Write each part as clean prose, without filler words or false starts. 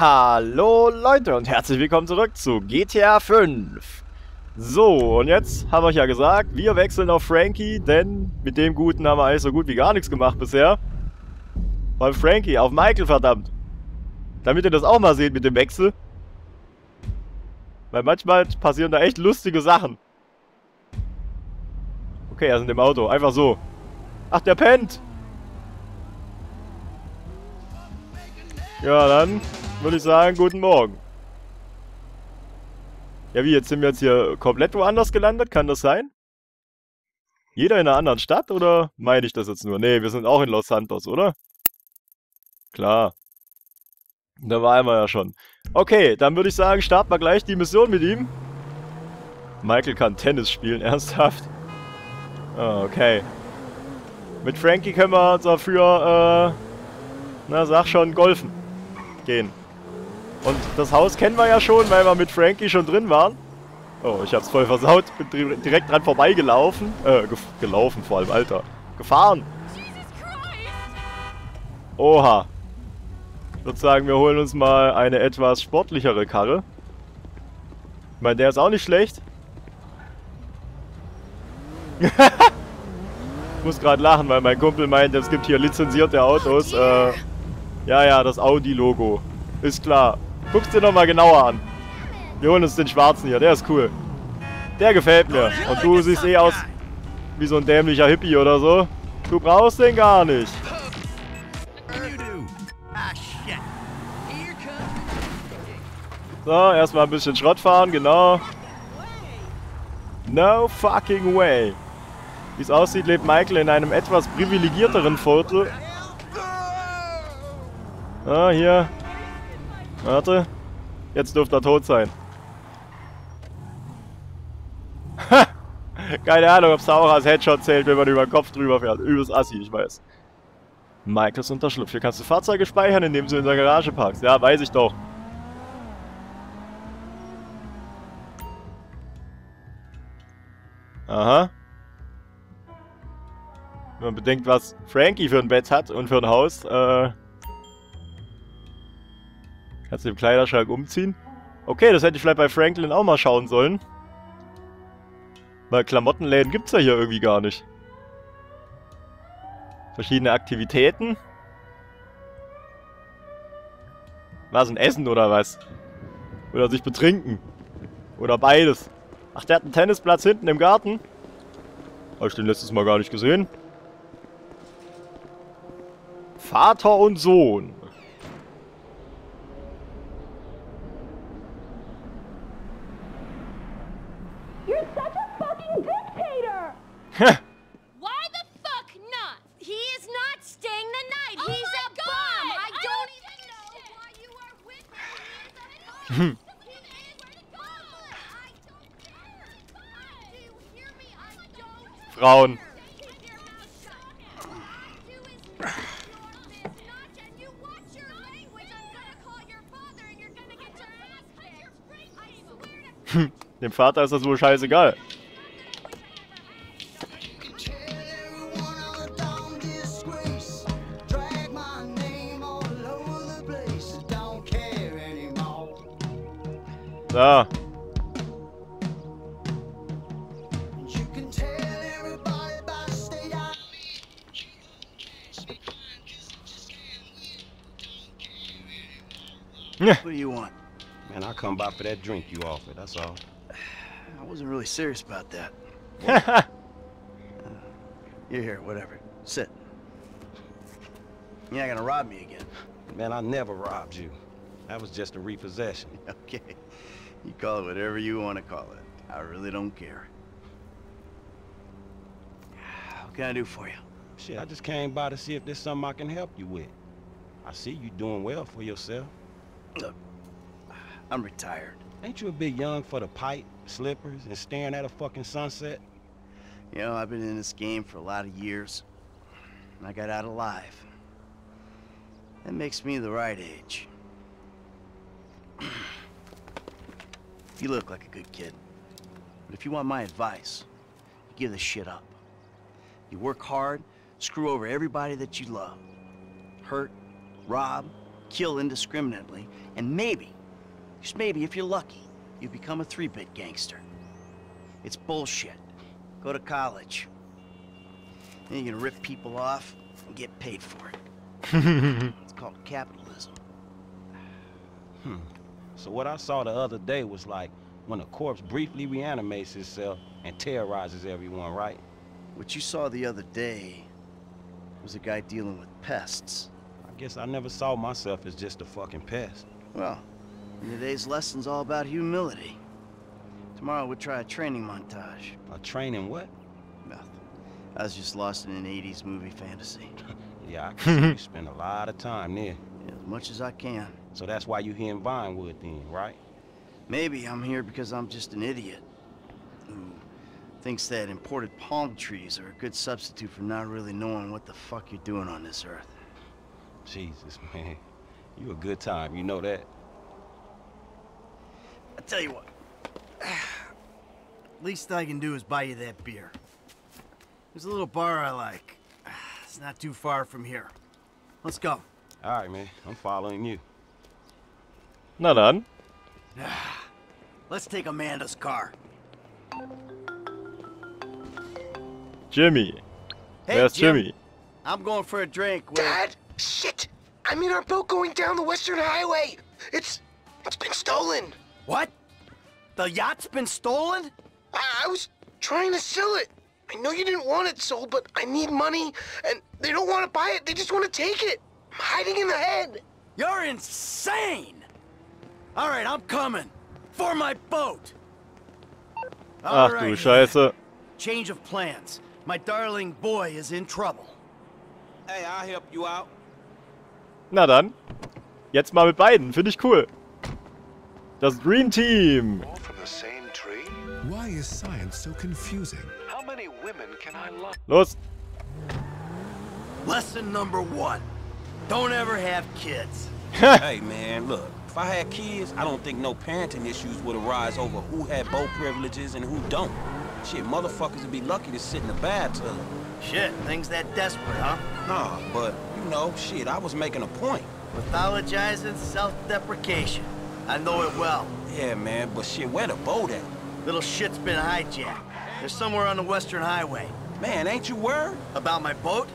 Hallo Leute und herzlich willkommen zurück zu GTA 5. So, und jetzt haben wir euch ja gesagt, wir wechseln auf Frankie, denn mit dem Guten haben wir eigentlich so gut wie gar nichts gemacht bisher. Weil Frankie, auf Michael, verdammt. Damit ihr das auch mal seht mit dem Wechsel. Weil manchmal passieren da echt lustige Sachen. Okay, er ist in dem Auto, einfach so. Ach, der pennt! Ja, dann würde ich sagen, guten Morgen. Ja wie, jetzt sind wir jetzt hier komplett woanders gelandet, kann das sein? Jeder in einer anderen Stadt oder meine ich das jetzt nur? Ne, wir sind auch in Los Santos, oder? Klar. Da waren wir ja schon. Okay, dann würde ich sagen, starten wir gleich die Mission mit ihm. Michael kann Tennis spielen, ernsthaft? Okay. Mit Frankie können wir dafür, na sag schon, golfen gehen. Und das Haus kennen wir ja schon, weil wir mit Frankie schon drin waren. Oh, ich hab's voll versaut. Bin direkt dran vorbeigelaufen. Gelaufen vor allem, Alter. Gefahren. Oha. Ich würde sagen, wir holen uns mal eine etwas sportlichere Karre. Ich meine, der ist auch nicht schlecht. Ich muss gerade lachen, weil mein Kumpel meint, es gibt hier lizenzierte Autos. Ja, das Audi-Logo. Ist klar. Guck's dir nochmal genauer an. Wir holen uns den Schwarzen hier, der ist cool. Der gefällt mir. Und du siehst eh aus wie so ein dämlicher Hippie oder so. Du brauchst den gar nicht. So, erstmal ein bisschen Schrott fahren, genau. No fucking way. Wie es aussieht, lebt Michael in einem etwas privilegierteren Viertel. Ah, hier. Warte. Jetzt dürfte er tot sein. Ha! Keine Ahnung, ob es auch als Headshot zählt, wenn man über den Kopf drüber fährt. Übelst assi, ich weiß. Michaels Unterschlupf. Hier kannst du Fahrzeuge speichern, indem du in der Garage parkst. Ja, weiß ich doch. Aha. Wenn man bedenkt, was Frankie für ein Bett hat und für ein Haus, kannst du den Kleiderschrank umziehen? Okay, das hätte ich vielleicht bei Franklin auch mal schauen sollen. Weil Klamottenläden gibt's ja hier irgendwie gar nicht. Verschiedene Aktivitäten. Was, ein Essen oder was? Oder sich betrinken. Oder beides. Ach, der hat einen Tennisplatz hinten im Garten. Habe ich den letztes Mal gar nicht gesehen. Vater und Sohn. Frauen. Dem Vater ist das wohl scheißegal. Da. What do you want? Man, I'll come by for that drink you offered, that's all. I wasn't really serious about that. You're here, whatever. Sit. You're not gonna rob me again. Man, I never robbed you. That was just a repossession. Okay. You call it whatever you want to call it. I really don't care. What can I do for you? Shit, I just came by to see if there's something I can help you with. I see you doing well for yourself. Look, I'm retired. Ain't you a bit young for the pipe, slippers, and staring at a fucking sunset? You know, I've been in this game for a lot of years, and I got out alive. That makes me the right age. You look like a good kid, but if you want my advice, you give this shit up. You work hard, screw over everybody that you love, hurt, rob, kill indiscriminately, And maybe, just maybe if you're lucky, you become a 3-bit gangster. It's bullshit. Go to college. Then you can rip people off and get paid for it. It's called capitalism. So what I saw the other day was like when a corpse briefly reanimates itself and terrorizes everyone, right? What you saw the other day was a guy dealing with pests. I guess I never saw myself as just a fucking pest. Well, today's lesson's all about humility. Tomorrow we'll try a training montage. A training what? Nothing. I was just lost in an 80s movie fantasy. Yeah, I can see spend a lot of time there. Yeah, as much as I can. So that's why you here in Vinewood then, right? Maybe I'm here because I'm just an idiot who thinks that imported palm trees are a good substitute for not really knowing what the fuck you're doing on this earth. Jesus, man. You a good time, you know that. I tell you what. Least I can do is buy you that beer. There's a little bar I like. It's not too far from here. Let's go. All right, man. I'm following you. Na dann. Let's take Amanda's car. Jimmy. Hey, where's Jimmy? I'm going for a drink with... Dad! Shit! I'm in our boat going down the Western Highway! It's been stolen! What? The yacht's been stolen? I was trying to sell it. I know you didn't want it sold, but I need money, and they don't want to buy it. They just want to take it. I'm hiding in the head. You're insane! All right, I'm coming. For my boat. All right. Ach du Scheiße. Change of plans. My darling boy is in trouble. Hey, I'll help you out. Na dann. Jetzt mal mit beiden. Finde ich cool. Das Dream Team. Why is science so confusing? How many women can I love? Los! Lesson number 1. Don't ever have kids. Hey man, look. If I had kids, I don't think no parenting issues would arise over who had both privileges and who don't. Shit, motherfuckers would be lucky to sit in the bathtub. Shit, things that desperate, huh? Nah, but, you know, shit, I was making a point. Pathologizing self-deprecation. I know it well. Yeah, man, but shit, where the boat at? Little shit's been hijacked. They're somewhere on the Western Highway. Man, ain't you worried? About my boat?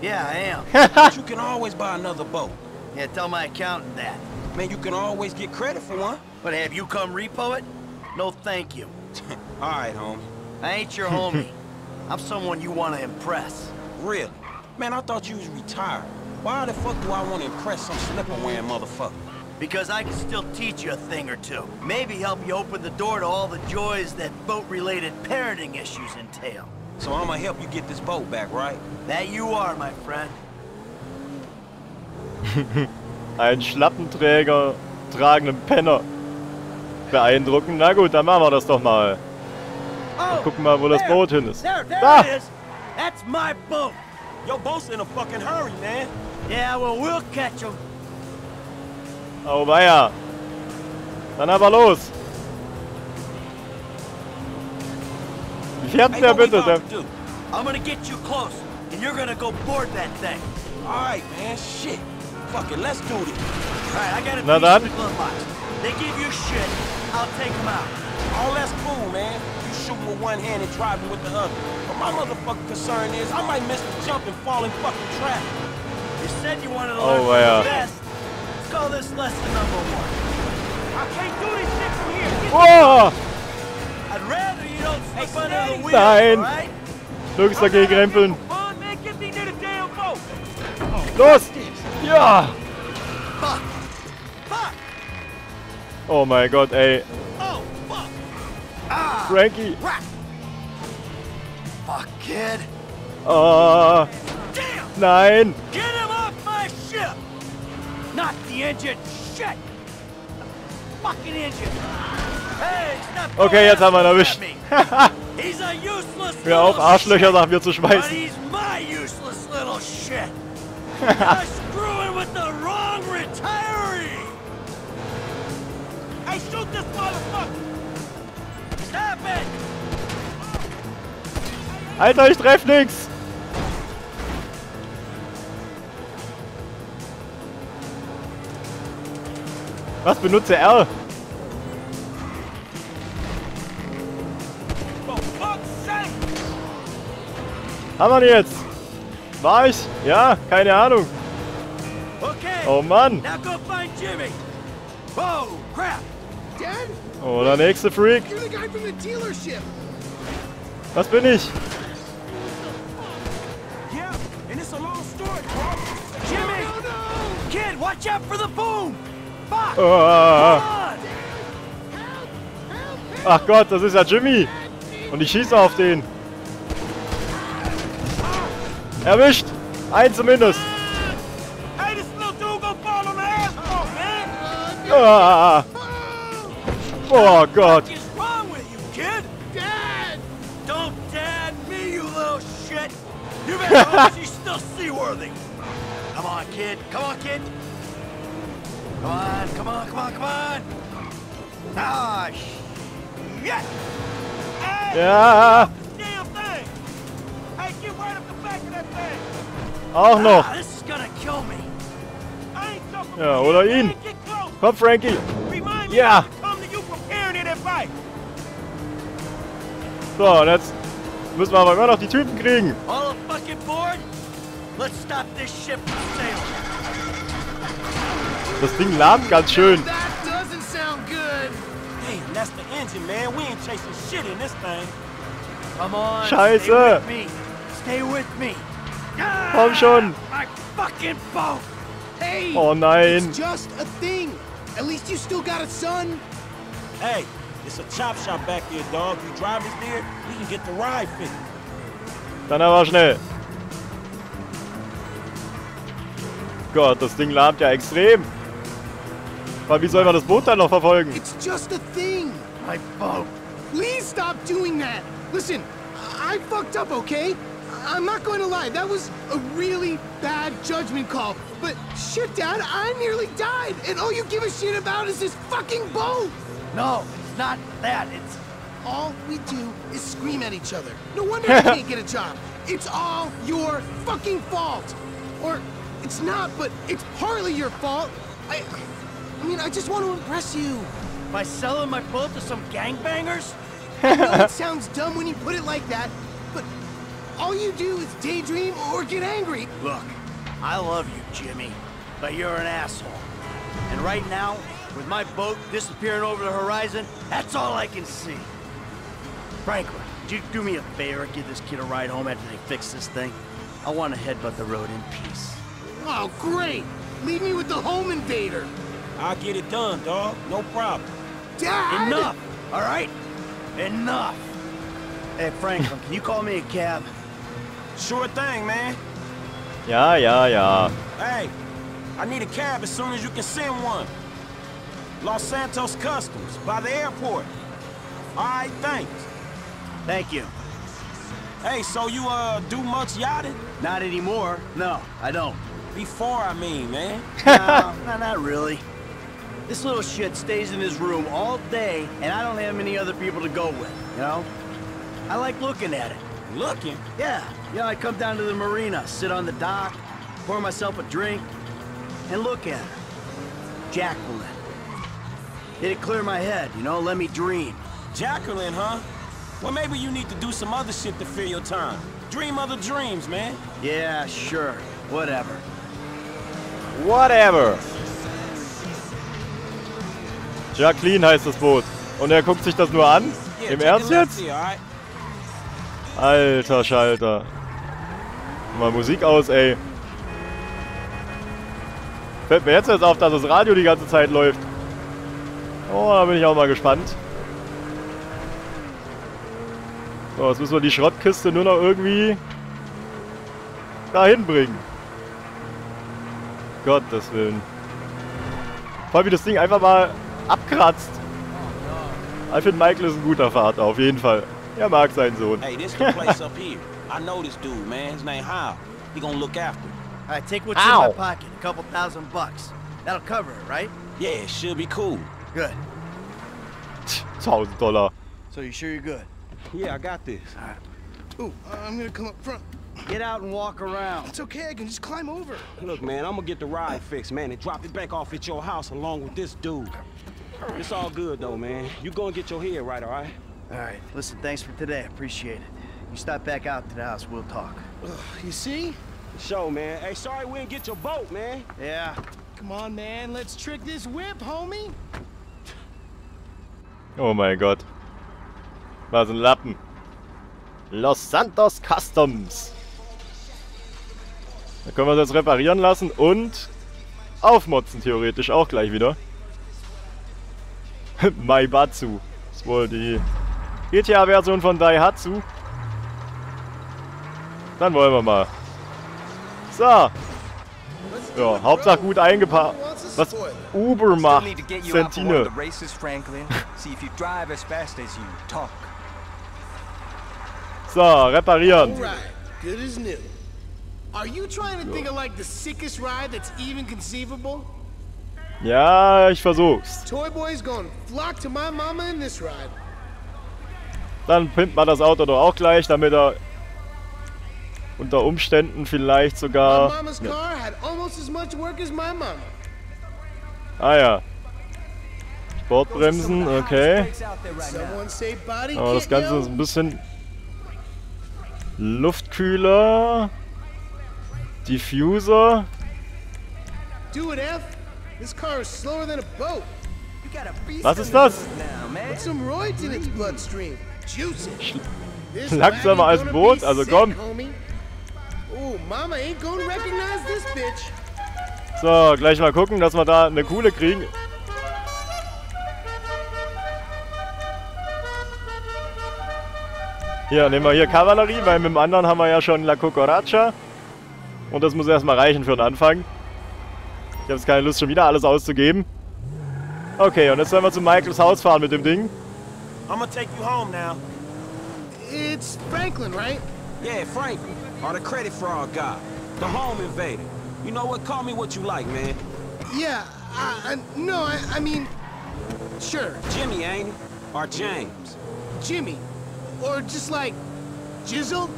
Yeah, I am. But you can always buy another boat. Yeah, tell my accountant that. Man, you can always get credit for one. But have you come repo it? No, thank you. All right, homie. I ain't your homie. I'm someone you want to impress. Really? Man, I thought you was retired. Why the fuck do I want to impress some slipper-wearing motherfucker? Because I can still teach you a thing or two. Maybe help you open the door to all the joys that boat-related parenting issues entail. So I'm gonna help you get this boat back, right? That you are, my friend. Ein Schlappenträger, tragenden Penner. Beeindruckend. Na gut, dann machen wir das doch mal. Dann gucken wir mal, wo das Boot hin ist. Da! That's my boat. Your boat's in a fucking hurry, man. Yeah, well, we'll catch him. Oh weia. Dann aber los. Wie fährt der bitte? I'm gonna get you close and you're gonna go board that thing. All right, man. Shit. Fuck it. Let's do this. All right, I got to fix the glove box. They give you shit. I'll take them out. All that's cool, man. You shoot with one hand and driving with the other. But my motherfucking concern is I might miss the jump and fall in fucking traffic. You said you wanted to learn from the best. Call this lesson number 1. I can't do this shit from here. Whoa! I'd rather you don't slip under the wheel, right? Nirgends dagegen rempeln. Los! Ja! Fuck! Fuck! Oh mein Gott, ey. Oh, fuck! Ah! Frankie! Fuck, kid! Oh! Damn! Nein! Get him off my ship! Not the engine! Shit! Fucking engine! Hey, stop! Okay, jetzt haben wir ihn erwischt. He's a useless little auf Arschlöcher nach mir zu schmeißen. But he's my useless little shit. You're screwing with the wrong retiree. Hey, shoot this motherfucker! Stop it! Alter, ich treff nix! Was benutze R? Haben wir den jetzt? War ich? Ja, keine Ahnung. Okay. Oh Mann. Now go find Jimmy. Whoa, crap. Dad? Oh, der nächste Freak. You're the guy from the dealership. Was bin ich? Yeah, and it's a long story, bro. Jimmy! No, no. Kid, watch out for the boom! Fuck! Ach Gott, das ist ja Jimmy! Und ich schieße auf den. Erwischt! Einen zumindest! Ah. Oh Gott! Ja! Auch noch! Ja, oder ihn! Komm, Frankie! Ja! So, und jetzt müssen wir aber immer noch die Typen kriegen! Das Ding lahmt ganz schön! Scheiße! Komm schon! Oh nein! At least you still got a son. Hey, it's a chop shop back there, dog. You drive us there, we can get the ride fixed. Dann aber schnell. Gott, das Ding lahmt ja extrem. Weil wie soll man das Boot dann noch verfolgen? It's just a thing. My boat. Please stop doing that. Listen, I fucked up, okay? I'm not going to lie. That was a really bad judgment call. But shit, Dad, I nearly died. And all you give a shit about is this fucking boat. No, it's not that. It's all we do is scream at each other. No wonder I can't get a job. It's all your fucking fault. Or it's not, but it's partly your fault. I mean, I just want to impress you. By selling my boat to some gangbangers? I know it sounds dumb when you put it like that. All you do is daydream or get angry. Look, I love you, Jimmy, but you're an asshole. And right now, with my boat disappearing over the horizon, that's all I can see. Franklin, would you do me a favor and give this kid a ride home after they fix this thing? I want to headbutt the road in peace. Oh, great. Leave me with the home invader. I'll get it done, dog. No problem. Dad! Enough, all right? Enough. Hey, Franklin, can you call me a cab? Sure thing, man. Ja, ja, ja. Hey, I need a cab as soon as you can send one. Los Santos Customs, by the airport. All right, thanks. Thank you. Hey, so you do much yachting? Not anymore. No, I don't. Before, I mean, man. No, not really. This little shit stays in his room all day, and I don't have many other people to go with, you know? I like looking at it. Looking? Yeah. Yeah, I come down to the marina, sit on the dock, pour myself a drink, and look at her. Jacqueline. It'd clear my head, you know, let me dream. Jacqueline, huh? Well, maybe you need to do some other shit to fill your time. Dream other dreams, man. Yeah, sure. Whatever. Whatever. Jacqueline heißt das Boot. Und guckt sich das nur an? Yeah, im Ernst jetzt? Alter Schalter. Mal Musik aus, ey. Fällt mir jetzt auf, dass das Radio die ganze Zeit läuft. Oh, da bin ich auch mal gespannt. So, jetzt müssen wir die Schrottkiste nur noch irgendwie dahin bringen. Gottes Willen. Vor allem, wie das Ding einfach mal abkratzt. Ich finde, Michael ist ein guter Vater, auf jeden Fall. Er mag seinen Sohn. Hey, this is the place up here. I know this dude, man. His name How. He gonna look after. All right, take what's in my pocket. A couple $1,000. That'll cover it, right? Yeah, it should be cool. Good. $1,000. So you sure you're good? Yeah, I got this. All right. Ooh, I'm gonna come up front. Get out and walk around. It's okay, I can just climb over. Look, man, I'm gonna get the ride fixed, man, and drop it back off at your house along with this dude. It's all good, though, man. You go and get your head right, all right? All right. Listen, thanks for today. I appreciate it. You stop back out to the house, we'll talk. Ugh, you see? Show, man. Hey, sorry we didn't get your boat, man. Yeah. Come on, man. Let's trick this whip, homie. Oh mein Gott. Was ein Lappen. Los Santos Customs. Da können wir das reparieren lassen und aufmotzen theoretisch auch gleich wieder. Maibatsu. Das ist wohl die GTA-Version von Daihatsu. Dann wollen wir mal. So. Ja, Hauptsache gut eingeparkt. Was Uber macht, Sentine. So, reparieren. Ja, ich versuch's. Dann pimpt man das Auto doch auch gleich, damit er unter Umständen vielleicht sogar... Ja. Ah ja. Sportbremsen, okay. Aber das Ganze ist ein bisschen... Luftkühler... Diffuser... Was ist das? Langsamer als ein Boot? Also komm! So, gleich mal gucken, dass wir da eine coole kriegen. Hier, nehmen wir hier Kavallerie, weil mit dem anderen haben wir ja schon La Cucaracha. Und das muss erstmal reichen für den Anfang. Ich habe jetzt keine Lust, schon wieder alles auszugeben. Okay, und jetzt sollen wir zu Michaels Haus fahren mit dem Ding. I'm gonna take you home now. It's Franklin, right? Yeah, Franklin. Or the credit fraud guy. The home invader. You know what? Call me what you like, man. Yeah, I mean... Sure. Jimmy, ain't it? Or James. Jimmy. Or just like... Chisel?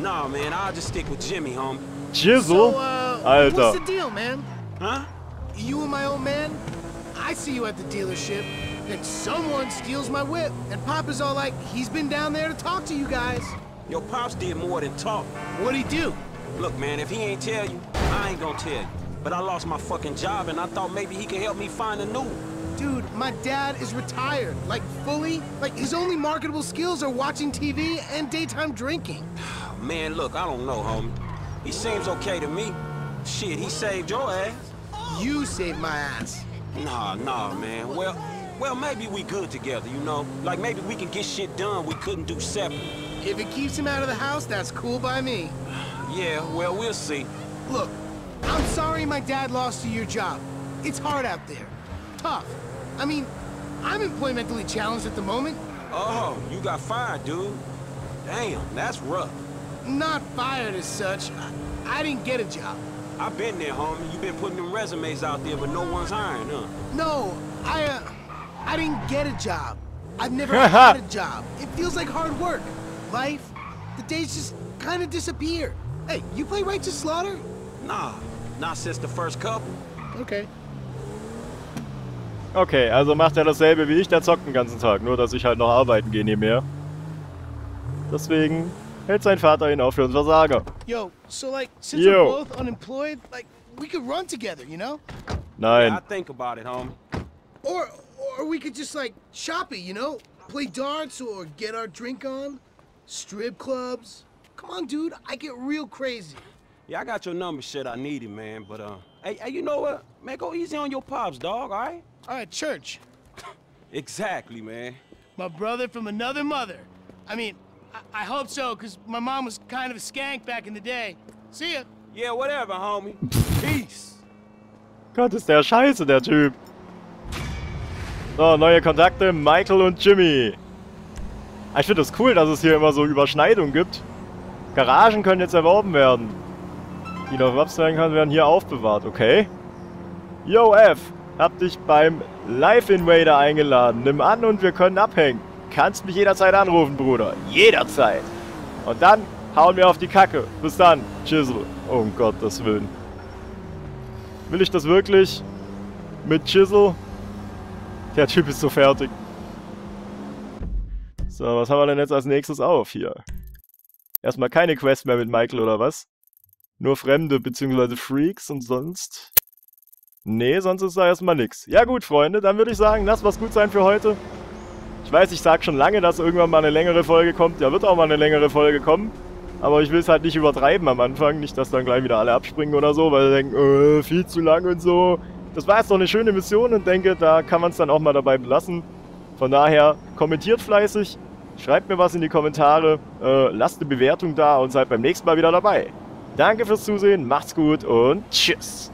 Nah, man, I'll just stick with Jimmy, homie. Chisel? So, Alter. What's the deal, man? Huh? You and my old man? I see you at the dealership. Then someone steals my whip. And Papa's all like, he's been down there to talk to you guys. Your pops did more than talk. What'd he do? Look, man, if he ain't tell you, I ain't gonna tell you. But I lost my fucking job and I thought maybe he could help me find a new one. Dude, my dad is retired. Like, fully. Like, his only marketable skills are watching TV and daytime drinking. Man, look, I don't know, homie. He seems okay to me. Shit, he saved your ass. You saved my ass. Nah, man. Well, maybe we good together, you know? Like, maybe we can get shit done we couldn't do separate. If it keeps him out of the house, that's cool by me. Yeah, well, we'll see. Look, I'm sorry my dad lost you your job. It's hard out there. Tough. I mean, I'm employmentally challenged at the moment. Oh, you got fired, dude. Damn, that's rough. Not fired as such. I didn't get a job. I've been there, homie. You've been putting them resumes out there, but no one's hiring, huh? No, I didn't get a job. I've never had a job. It feels like hard work. Life, the days just kind of disappear. Hey, you play Rage to Slaughter? Nah, not since the first couple. Okay. Okay, also macht dasselbe wie ich, der zockt den ganzen Tag, nur dass ich halt noch arbeiten gehe nebenher. Deswegen hält sein Vater ihn auf für einen Versager. Yo, so like since we're both unemployed, like we could run together, you know? Nein. Yeah, I think about it, homie. Or we could just like shop it, you know? Play darts or get our drink on. Strip clubs. Come on, dude. I get real crazy. Yeah, I got your number, shit. I need it, man. But, hey, you know what? Man, go easy on your pops, dog, all right? All right, church. Exactly, man. My brother from another mother. I mean, I hope so, because my mom was kind of a skank back in the day. See ya. Yeah, whatever, homie. Peace. Gott, ist der scheiße, der Typ. So, neue Kontakte, Michael und Jimmy. Ich finde es cool, dass es hier immer so Überschneidungen gibt. Garagen können jetzt erworben werden. Die noch absteigen können, werden hier aufbewahrt, okay? Yo, F, hab dich beim Life Invader eingeladen. Nimm an und wir können abhängen. Kannst mich jederzeit anrufen, Bruder. Jederzeit. Und dann Hauen mir auf die Kacke. Bis dann. Chisel. Oh, um Gottes Willen. Will ich das wirklich? Mit Chisel? Der Typ ist so fertig. So, was haben wir denn jetzt als nächstes auf hier? Erstmal keine Quest mehr mit Michael oder was? Nur Fremde bzw. Freaks und sonst? Nee, sonst ist da erstmal nix. Ja gut, Freunde, dann würde ich sagen, lasst was gut sein für heute. Ich weiß, ich sag schon lange, dass irgendwann mal eine längere Folge kommt. Ja, wird auch mal eine längere Folge kommen. Aber ich will es halt nicht übertreiben am Anfang. Nicht, dass dann gleich wieder alle abspringen oder so, weil sie denken, viel zu lang und so. Das war jetzt doch eine schöne Mission und denke, da kann man es dann auch mal dabei belassen. Von daher, kommentiert fleißig, schreibt mir was in die Kommentare, lasst eine Bewertung da und seid beim nächsten Mal wieder dabei. Danke fürs Zusehen, macht's gut und tschüss!